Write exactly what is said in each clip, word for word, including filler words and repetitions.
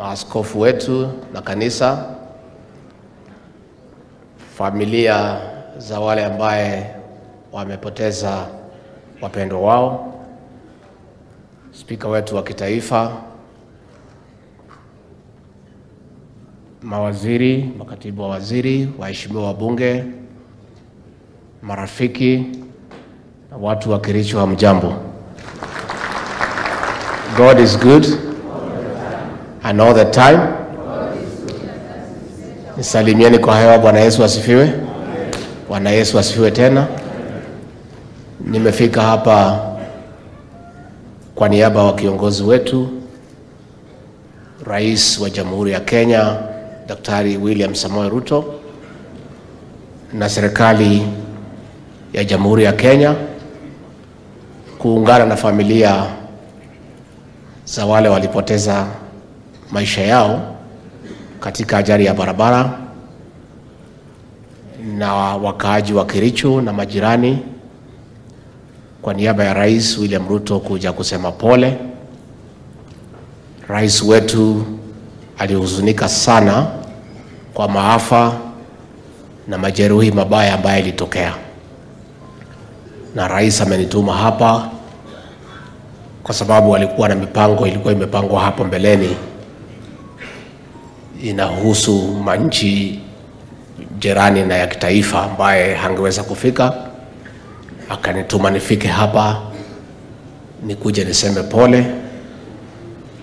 maaskofu wetu na kanisa, familia za wale ambaye wamepoteza wapendo wao, spika wetu wa kitaifa, mawaziri, makatibu wa waziri, waheshimiwa wabunge, marafiki na watu wa Kericho, wa mjambo. God is good and all the time. Nisalimieni kwa hewa. Bwana Yesu asifiwe. Bwana Yesu asifiwe tena. Nimefika hapa kwa niaba wa kiongozi wetu, Rais wa Jamhuri ya Kenya Daktari William Samuel Ruto, na serikali ya Jamhuri ya Kenya, kuungana na familia za wale walipoteza maisha yao katika ajali ya barabara, na wakaaji wa Kericho na majirani, kwa niaba ya Rais William Ruto kuja kusema pole. Rais wetu alihuzunika sana kwa maafa na majeruhi mabaya ambayo yalitokea, na Rais amenituma hapa kwa sababu alikuwa na mipango ilikuwa imepangwa hapo mbeleni, inahusu manchi jirani na ya kitaifa ambaye hangeweza kufika. Akanituma nifike hapa nikuje niseme pole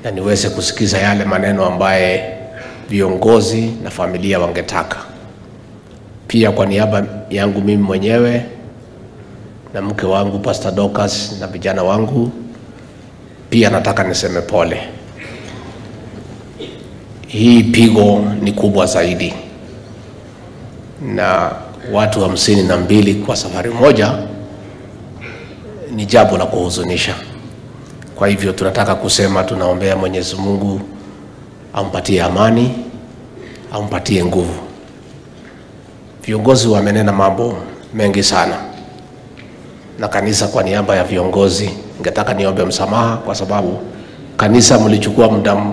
na niweze kusikiza yale maneno ambaye viongozi na familia wangetaka. Pia kwa niaba yangu mimi mwenyewe na mke wangu Pastor Dokas na vijana wangu, pia nataka niseme pole. Hii pigo ni kubwa zaidi, na watu hamsini na mbili kwa safari moja ni jambo la kuhuzunisha. Kwa hivyo tunataka kusema tunaombea Mwenyezi Mungu ampatie amani, ampatie nguvu. Viongozi wamenena mambo mengi sana, na kanisa kwa niaba ya viongozi ningetaka niombe msamaha kwa sababu kanisa mlichukua muda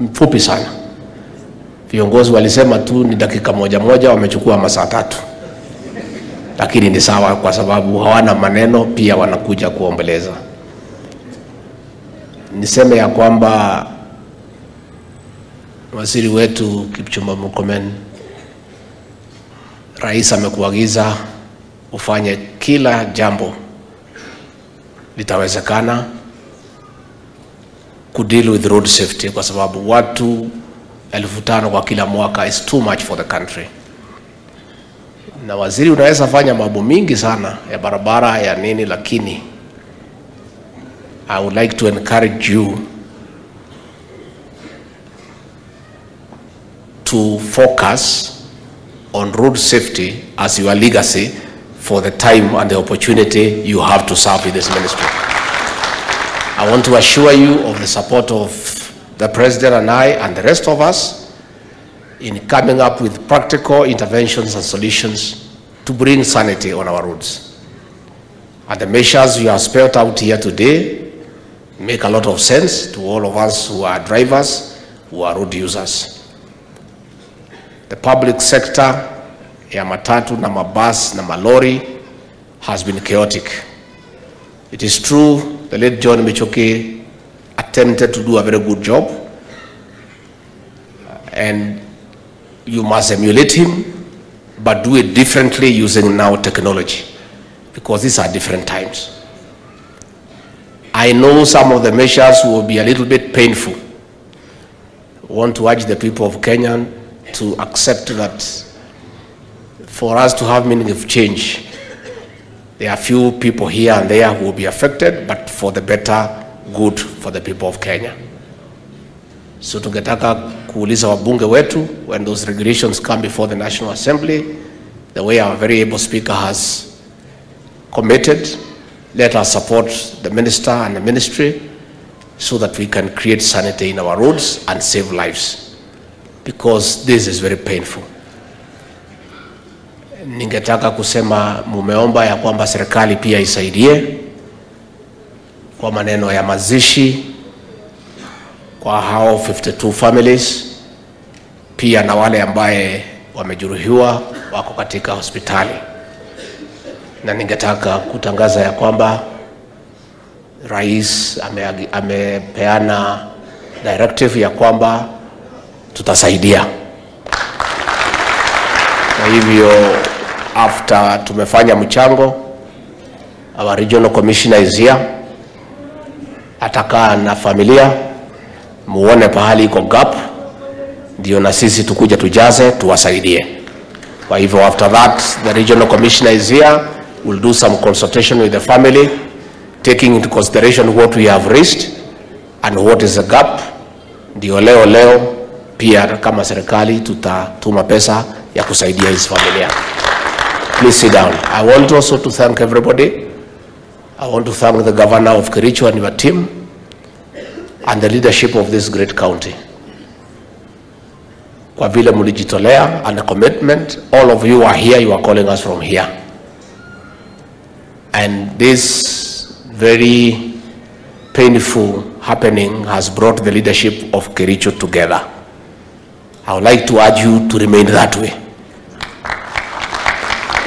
mfupi sana. Viongozi walisema tu ni dakika moja moja, wamechukua masaa tatu. Lakini ni sawa kwa sababu hawana maneno, pia wanakuja kuombeleza. Niseme ya kwamba waziri wetu Kipchumba Mukomen, Rais amekuagiza ufanye kila jambo litawezekana ku deal with road safety, kwa sababu watu elfu tano kwa kila mwaka is too much for the country. Na waziri, unaweza fanya mambo mingi sana ya barabara ya nini, lakini I would like to encourage you to focus on road safety as your legacy for the time and the opportunity you have to serve in this ministry. I want to assure you of the support of the President and I and the rest of us in coming up with practical interventions and solutions to bring sanity on our roads. And the measures you have spelled out here today make a lot of sense to all of us who are drivers, who are road users. The public sector, ya matatu na mabasi na malori, has been chaotic. It is true the late John Michuki attempted to do a very good job, and you must emulate him, but do it differently using now technology, because these are different times. I know some of the measures will be a little bit painful. I want to urge the people of Kenya to accept that for us to have meaningful change, there are few people here and there who will be affected, but for the better good for the people of Kenya. So tungetaka kuuliza wabunge wetu, when those regulations come before the National Assembly, the way our very able speaker has committed, let us support the minister and the ministry so that we can create sanity in our roads and save lives, because this is very painful. Ningetaka kusema mumeomba ya kwamba serikali pia isaidie kwa maneno ya mazishi, kwa hao fifty-two families, pia na wale ambaye wamejeruhiwa wako katika hospitali. Na ningetaka kutangaza ya kwamba Rais amepeana directive ya kwamba tutasaidia. Na hivyo after tumefanya mchango, our regional commissioner is here, atakaa na familia, muone pahali iko gap, ndio na sisi tukuja tujaze, tuwasaidie. Kwa hivyo after that, the regional commissioner is here, we'll do some consultation with the family, taking into consideration what we have raised and what is the gap. Ndio leo leo pia kama serikali tutatuma pesa ya kusaidia his familia. Please sit down. I want also to thank everybody. I want to thank the governor of Kericho and your team and the leadership of this great county. Kwa vile mlijitolea and a commitment, all of you are here, you are calling us from here. And this very painful happening has brought the leadership of Kericho together. I would like to urge you to remain that way.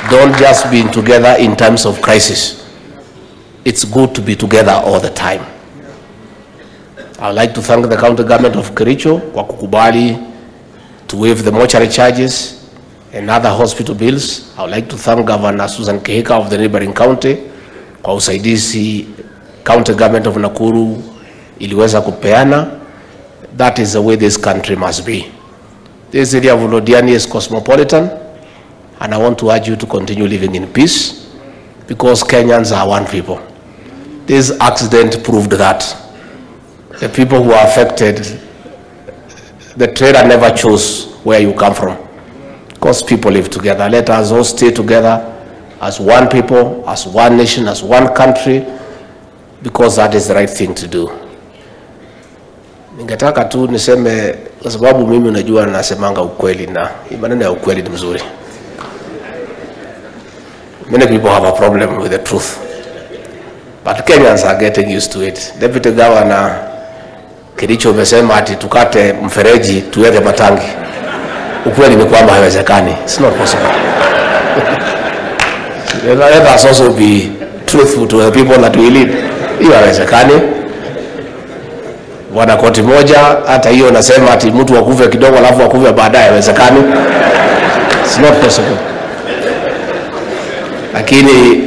Don't just be together in times of crisis. It's good to be together all the time. I would like to thank the county government of Kericho kwa kukubali to waive the mortuary charges and other hospital bills. I would like to thank Governor Susan Kehika of the neighboring county kwa usaidisi county government of Nakuru iliweza kupeana. That is the way this country must be. This area of Lodiani is cosmopolitan, and I want to urge you to continue living in peace because Kenyans are one people. This accident proved that. The people who are affected, the trader never chose where you come from, because people live together. Let us all stay together as one people, as one nation, as one country, because that is the right thing to do. Ningetaka tu niseme, kwa sababu mimi unajua nasemanga ukweli na maneno ya ukweli ni mzuri. Many people have a problem with the truth, but Kenyans are getting used to it. Deputy Governor Kericho umesema ati tukate mfereji tuweke matangi. Ukweli ni kwamba haiwezekani. It's not possible. Let us also be truthful to the people that we lead. Hiyo haiwezekani. Wana koti moja, hata hiyo nasema ati mtu wakufe kidogo alafu wakufe baadaye haiwezekani. It's not possible. Lakini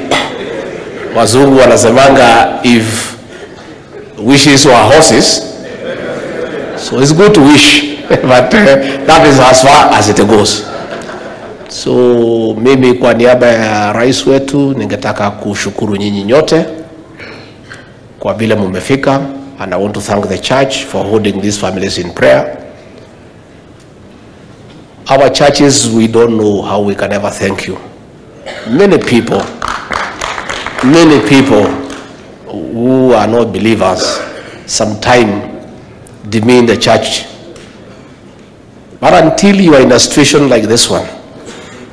wazungu wanasemanga if wishes were horses. So it's good to wish, but uh, that is as far as it goes. So mimi kwa niaba ya rais wetu ningetaka kushukuru nyinyi nyote kwa vile mmefika, and I want to thank the church for holding these families in prayer. Our churches, we don't know how we can ever thank you. Many people, many people who are not believers sometimes demean the church. But until you are in a situation like this one,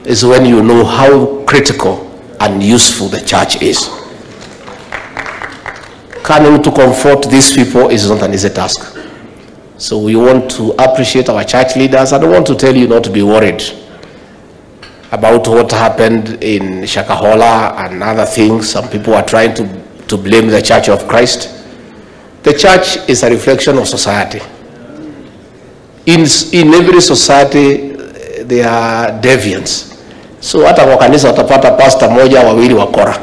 is when you know how critical and useful the church is. Coming to comfort these people is not an easy task. So we want to appreciate our church leaders. I don't want to tell you not to be worried about what happened in Shakahola and other things. Some people are trying to, to blame the Church of Christ. The church is a reflection of society. In, in every society, there are deviants. So, hata kwa kanisa utapata pastor moja wawili wakora.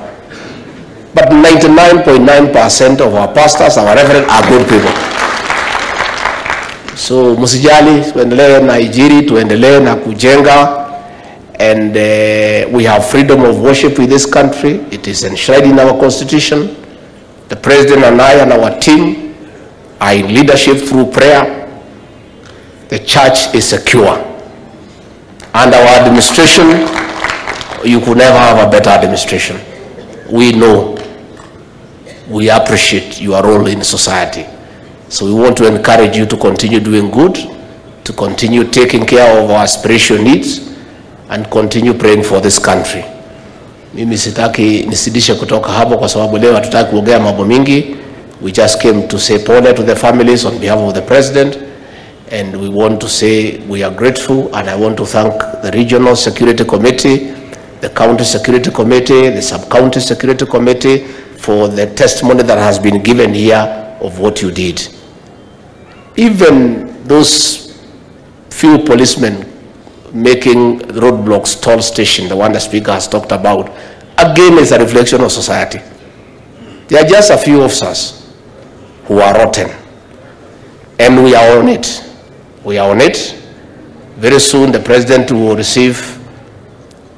But ninety-nine point nine percent of our pastors, our reverend, are good people. So, msijali, tuendelee na ijiri, tuendelee na kujenga. And uh, we have freedom of worship in this country. It is enshrined in our constitution. The president and I and our team are in leadership through prayer. The church is secure. And our administration, you could never have a better administration. We know, we appreciate your role in society. So we want to encourage you to continue doing good, to continue taking care of our spiritual needs, and continue praying for this country. Mimi sitaki nisidishe kutoka hapo kwa sababu leo hatutaki kuongea mambo mingi. We just came to say pole to the families on behalf of the president, and we want to say we are grateful, and I want to thank the regional security committee, the county security committee, the sub-county security committee for the testimony that has been given here of what you did. Even those few policemen making roadblocks, toll station, the one the speaker has talked about, again is a reflection of society. There are just a few officers who are rotten, and we are on it. We are on it. Very soon the president will receive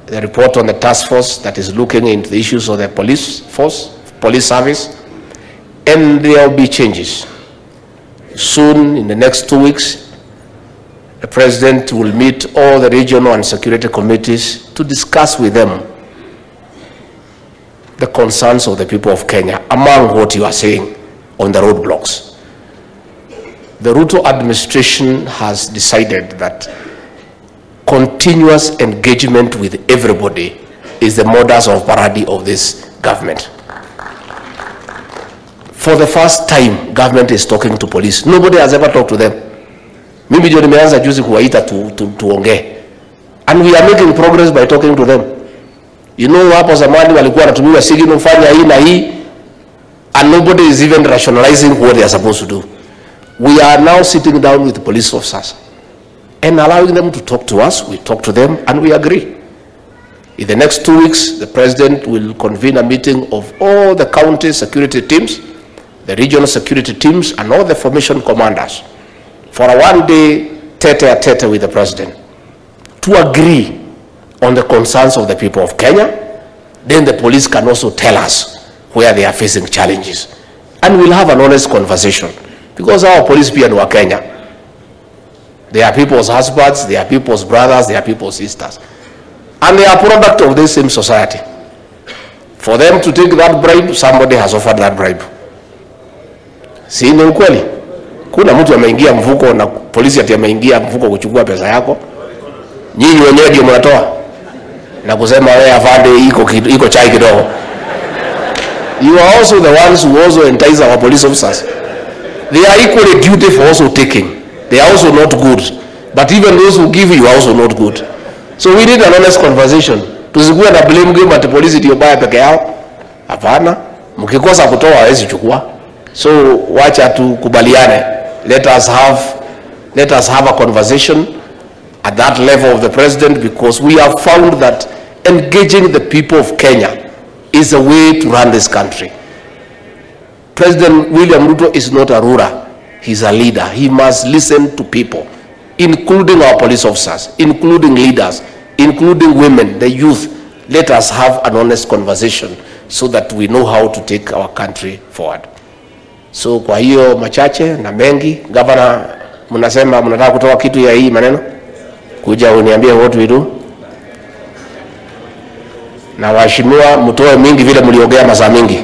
the report on the task force that is looking into the issues of the police force, police service, and there will be changes. Soon, in the next two weeks, the president will meet all the regional and security committees to discuss with them the concerns of the people of Kenya, among what you are saying on the roadblocks. The Ruto administration has decided that continuous engagement with everybody is the modus operandi of this government. For the first time, government is talking to police. Nobody has ever talked to them. Mimi ndio nimeanza juzi kuwaita tu tuongee. And we are making progress by talking to them. You know, hapo zamani walikuwa wanatumiwa signal fanya hii na hii, and nobody is even rationalizing what they are supposed to do. We are now sitting down with police officers and allowing them to talk to us. We talk to them and we agree. In the next two weeks, the president will convene a meeting of all the county security teams, the regional security teams, and all the formation commanders for a one-day tete-a-tete with the president to agree on the concerns of the people of Kenya. Then the police can also tell us where they are facing challenges. And we'll have an honest conversation, because our police people are Kenya. They are people's husbands, they are people's brothers, they are people's sisters. And they are product of this same society. For them to take that bribe, somebody has offered that bribe. Si ni ukweli? Kuna mtu ameingia mfuko na polisi ati ameingia mfuko kuchukua pesa yako. Nyinyi wenyewe ndio mnatoa. Na kusema wewe afande iko iko chai kidogo. You are also the ones who also entice our police officers. They are equally guilty for also taking. They are also not good. But even those who give you are also not good. So we need an honest conversation. Tuzikuwa na blame game at police ndio baya peke yao. Hapana. Mkikosa kutoa hawezi chukua. So wacha tukubaliane. Let us have let us have a conversation at that level of the president, because we have found that engaging the people of Kenya is a way to run this country. President William Ruto is not a ruler. He's a leader. He must listen to people, including our police officers, including leaders, including women, the youth. Let us have an honest conversation so that we know how to take our country forward. So kwa hiyo machache na mengi, governor, mnasema mnataka kutoa kitu ya hii maneno? Kuja uniambie what we do? Na waheshimiwa mtoe mingi vile mliongea masaa mingi.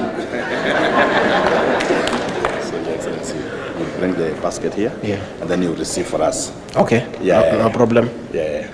Basket here, yeah, and then you receive for us. Okay, yeah, no, no problem. Yeah.